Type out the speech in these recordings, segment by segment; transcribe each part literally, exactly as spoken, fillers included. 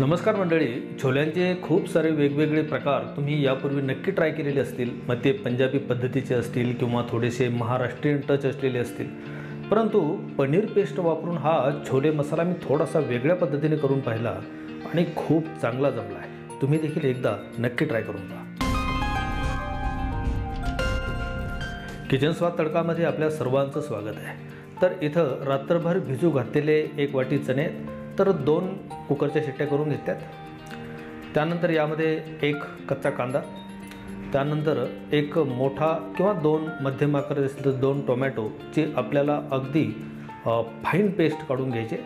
नमस्कार मंडळी, छोल्यांचे खूप सारे वेगवेगळे प्रकार तुम्ही यापूर्वी नक्की ट्राय केलेले असतील। मग ते पंजाबी पद्धतीचे असतील किंवा थोडेसे महाराष्ट्रीयन टच असलेले असतील, परंतु पनीर पेस्ट वापरून हा छोले मसाला मी थोडासा वेगळ्या पद्धतीने करून पाहिला आणि खूप चांगला जमला आहे। तुम्ही देखील एकदा नक्की ट्राय करून पहा। किचन स्वाद तडकामध्ये आपल्या सर्वांचं स्वागत आहे। तर इथं रात्रभर भिजू घातलेले एक वाटी चणे तर दोन कुकरच्या शिट्ट्या करून घेतल्यात। त्यानंतर यामध्ये एक कच्चा कांदा, त्यानंतर एक मोठा किंवा दोन मध्यम आकार असतील तर दोन टोमॅटो ची आपल्याला अगदी फाईन पेस्ट काढून घ्यायची।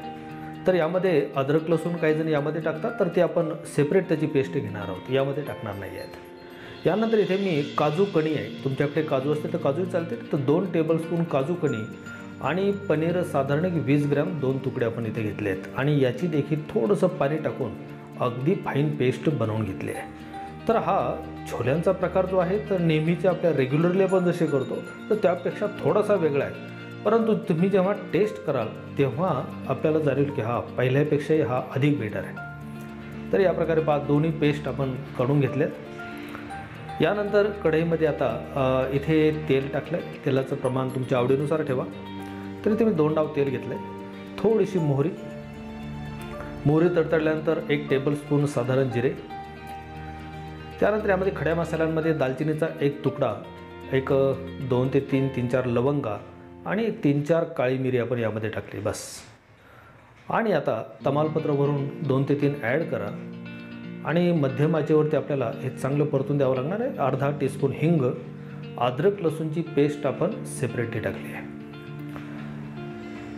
तर यामध्ये अद्रक लसूण काही जण यामध्ये टाकतात, तर ते आपण सेपरेट त्याची पेस्ट घेणार आहोत, यामध्ये टाकणार नाही आहेत। यानंतर इथे मी काजू कणी आहे, तुमच्याकडे काजू असतील तर काजू चालते, तर दोन टेबलस्पून काजू कणी आणि पनीर साधारण एक वीस ग्रॅम दोन तुकडे आपण इथे घेतले आहेत आणि याची देखील थोडंसं पाणी टाकून अगदी फाईन पेस्ट बनवून घेतली आहे। तर हा छोल्यांचा प्रकार जो आहे तर नेहमीचे आपल्या रेग्युलरली आपण जसे करतो तर त्यापेक्षा थोडासा वेगळा आहे, परंतु तुम्ही जेव्हा टेस्ट कराल तेव्हा आपल्याला जाणवेल की हा पहिल्यापेक्षाही हा अधिक बेटर आहे। तर या प्रकारे पाच दोन्ही पेस्ट आपण काढून घेतल्यात। यानंतर कढईमध्ये आता इथे तेल टाकलं आहे, तेलाचं प्रमाण तुमच्या आवडीनुसार ठेवा। तर इथे मी दोन डाव तेल घेतलं आहे, थोडीशी मोहरी, मोहरी तडतडल्यानंतर एक टेबलस्पून साधारण जिरे, त्यानंतर यामध्ये खड्या मसाल्यांमध्ये दालचिनीचा एक तुकडा, एक दोन ते तीन तीन चार लवंगा आणि तीन चार काळी मिरी आपण यामध्ये टाकली बस। आणि आता तमालपत्र भरून दोन ते तीन ॲड करा आणि मध्यम आचेवरती आपल्याला हे चांगलं परतून द्यावं लागणार आहे। अर्धा टीस्पून हिंग, अद्रक लसूणची पेस्ट आपण सेपरेटली टाकली आहे,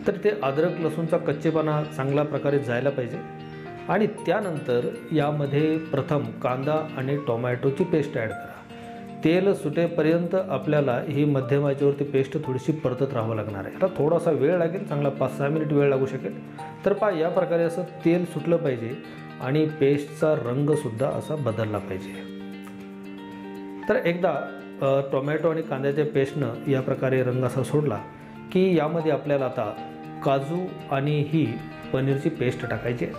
तर ते अद्रक लसूणचा कच्चेपणा चांगला प्रकारे जायला पाहिजे। आणि त्यानंतर यामध्ये प्रथम कांदा आणि टोमॅटोची पेस्ट ॲड करा। तेल सुटेपर्यंत आपल्याला ही मध्यम आचेवरती पेस्ट थोडीशी परतत राहावं लागणार आहे, आता थोडासा वेळ लागेल, चांगला पाच सहा मिनिट वेळ लागू शकेल। तर पहा या प्रकारे असं तेल सुटलं पाहिजे आणि पेस्टचा रंगसुद्धा असा बदलला पाहिजे। तर एकदा टोमॅटो आणि कांद्याच्या पेस्टनं या प्रकारे रंग असा सोडला की यामध्ये आपल्याला आता काजू आणि ही पनीरची पेस्ट टाकायची आहे।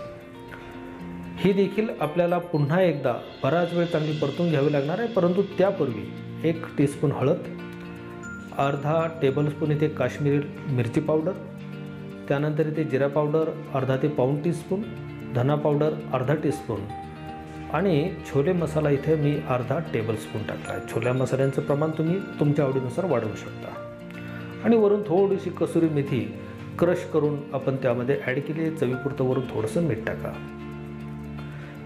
ही देखील आपल्याला पुन्हा एकदा बराच वेळ चांगली परतून घ्यावी लागणार आहे, परंतु त्यापूर्वी एक टीस्पून हळद, अर्धा टेबलस्पून इथे काश्मीरी मिरची पावडर, त्यानंतर इथे जिरा पावडर अर्धा ते पाऊण टीस्पून, धना पावडर अर्धा टीस्पून आणि छोले मसाला इथे मी अर्धा टेबलस्पून टाकला आहे। छोल्या मसाल्यांचं प्रमाण तुम्ही तुमच्या आवडीनुसार वाढवू शकता। आणि वरून थोडीशी कसुरी मेथी क्रश करून आपण त्यामध्ये ॲड केली आहे, चवीपुरतं वरून थोडंसं मीठ टाका।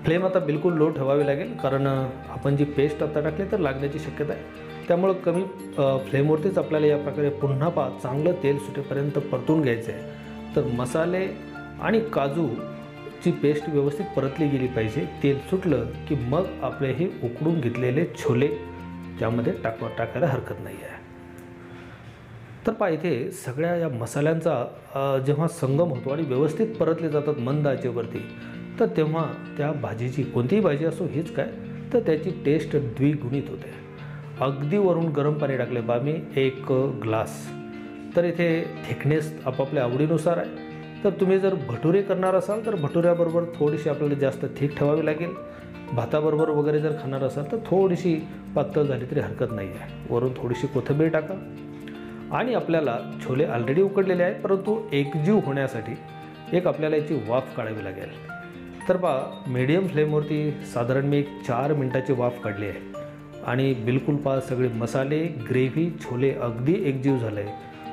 फ्लेम आता बिलकुल लो ठेवावी लागेल, कारण आपण जी पेस्ट आता टाकली तर लागण्याची शक्यता आहे, त्यामुळं कमी फ्लेमवरतीच आपल्याला या प्रकारे पुन्हा पा चांगलं तेल सुटेपर्यंत परतून घ्यायचं आहे। तर मसाले आणि काजूची पेस्ट व्यवस्थित परतली गेली पाहिजे, तेल सुटलं की मग आपले हे उकडून घेतलेले छोले त्यामध्ये टाकवा टाकायला हरकत नाही आहे। तर पहा इथे सगळ्या या मसाल्यांचा जेव्हा संगम होतो आणि व्यवस्थित परतले जातात मंद आचेवरती, तर तेव्हा त्या भाजीची कोणतीही भाजी असो हेच काय तर त्याची टेस्ट द्विगुणित होते। अगदी वरून गरम पाणी टाकले बा मी एक ग्लास, तर इथे थिकनेस आपापल्या आवडीनुसार आहे। तर तुम्ही जर भटुरे करणार असाल तर भटुऱ्याबरोबर थोडीशी आपल्याला जास्त थिक ठेवावी लागेल, भाताबरोबर वगैरे जर खाणार असाल तर थोडीशी पातळ झाली तरी हरकत नाही आहे। वरून थोडीशी कोथिंबीर टाका आणि आपल्याला छोले ऑलरेडी उकडलेले आहेत, परंतु एकजीव होण्यासाठी एक आपल्याला याची वाफ काढावी लागेल। तर पहा मीडियम फ्लेमवरती साधारण मी एक चार मिनटाची वाफ काढली आहे आणि बिलकुल पहा सगळे मसाले, ग्रेव्ही, छोले अगदी एकजीव झाले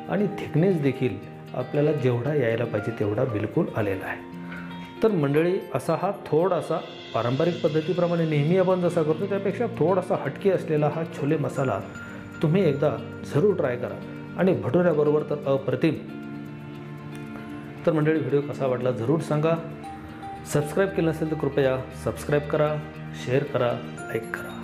आणि थिकनेस देखील आपल्याला जेवढा यायला पाहिजे तेवढा बिलकुल आलेला आहे। तर मंडळी असा हा थोडासा पारंपरिक पद्धतीप्रमाणे नेहमी आपण जसा करतो त्यापेक्षा थोडासा हटके असलेला हा छोले मसाला तुम्ही एकदा जरूर ट्राय करा आणि भटुऱ्याबरोबर तर अप्रतिम। तर मंडळी व्हिडिओ कसा वाटला जरूर सांगा, सबस्क्राईब केलं असेल तर कृपया सबस्क्राईब करा, शेअर करा, लाईक करा।